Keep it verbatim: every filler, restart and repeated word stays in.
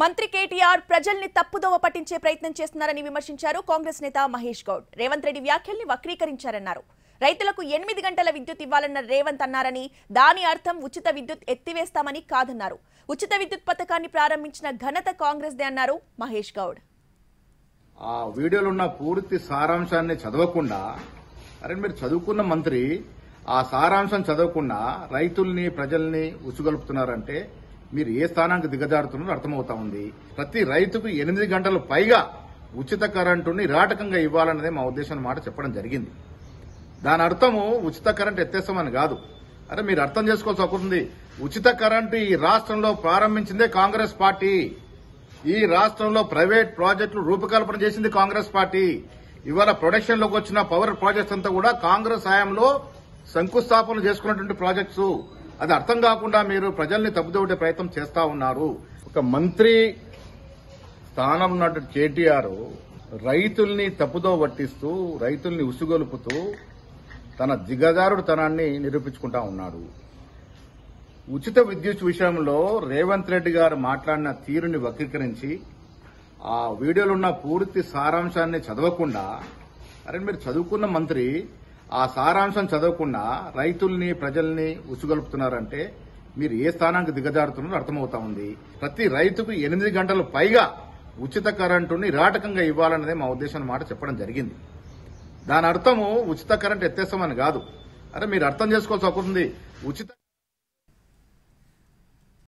मंत्री కేటీఆర్ ప్రజల్ని తప్పుదోవ పట్టించే ప్రయత్నం చేస్తున్నారని విమర్శించారు కాంగ్రెస్ నేత మహేష్ గౌడ్। రేవంత్ రెడ్డి వ్యాఖ్యల్ని వక్రీకరించారన్నారు। రైతులకు ఎనిమిది గంటల విద్యుత్ ఇవ్వాలన్న రేవంత్ అన్నారని దాని అర్థం ఉచిత విద్యుత్ ఎత్తివేస్తామని కాదన్నారు। ఉచిత విద్యుత్ పథకాన్ని ప్రారంభించిన ఘనత కాంగ్రెస్ దే అన్నారు మహేష్ గౌడ్। ఆ వీడియోలో ఉన్న పూర్తి సారాంశాన్ని చదవకుండా అరే మీరు చదువుకున్న మంత్రి ఆ సారాంశం చదవకుండా రైతుల్ని ప్రజల్ని ఉసుగొల్పుతున్నారంటే మీరు ఏ స్థానానికి దిగజారుతున్నారో అర్థమవుతా ఉంది। ప్రతి రైతుకు ఎనిమిది గంటలు పైగా ఉచిత కరెంటుని రాటకంగా ఇవ్వాలన్నదే మా ఉద్దేశం మాట చెప్పడం జరిగింది। దాని అర్థము ఉచిత కరెంటు ఎత్తేస్తామని కాదు। అరే మీరు అర్థం చేసుకోవాల్సి అవుతుంది, ఉచిత కరెంటు ఈ రాష్ట్రంలో ప్రారంభించిందే కాంగ్రెస్ పార్టీ। ఈ రాష్ట్రంలో ప్రైవేట్ ప్రాజెక్టులు రూపకల్పన చేసింది కాంగ్రెస్ పార్టీ। ఇవాళ ప్రొడక్షన్లోకి వచ్చిన పవర్ ప్రాజెక్ట్స్ అంతా కూడా కాంగ్రెస్ హయాంలో శంకుస్థాపనలు చేసుకున్నటువంటి ప్రాజెక్ట్స్। అది అర్థం కాకుండా మీరు ప్రజల్ని తప్పుదోడే ప్రయత్నం చేస్తా ఉన్నారు। ఒక మంత్రి స్థానం ఉన్నటువంటి కేటీఆర్ రైతుల్ని తప్పుదో పట్టిస్తూ రైతుల్ని ఉసుగొలుపుతూ తన దిగజారుడు తనాన్ని నిరూపించుకుంటా ఉన్నాడు। ఉచిత విద్యుత్ విషయంలో రేవంత్ రెడ్డి గారు మాట్లాడిన తీరుని వక్రీకరించి ఆ వీడియోలో ఉన్న పూర్తి సారాంశాన్ని చదవకుండా అరే మీరు చదువుకున్న మంత్రి ఆ సారాంశం చదవకుండా రైతుల్ని ప్రజల్ని ఉసుగొలుపుతున్నారంటే మీరు ఏ స్థానానికి దిగజారుతున్నారో అర్థమవుతా ఉంది। ప్రతి రైతుకు ఎనిమిది గంటలు పైగా ఉచిత కరెంటుని రాటకంగా ఇవ్వాలన్నదే మా ఉద్దేశం మాట చెప్పడం జరిగింది। దాని అర్థము ఉచిత కరెంటు ఎత్తేస్తామని కాదు। అరే మీరు అర్థం చేసుకోవాల్సి అవుతుంది ఉచిత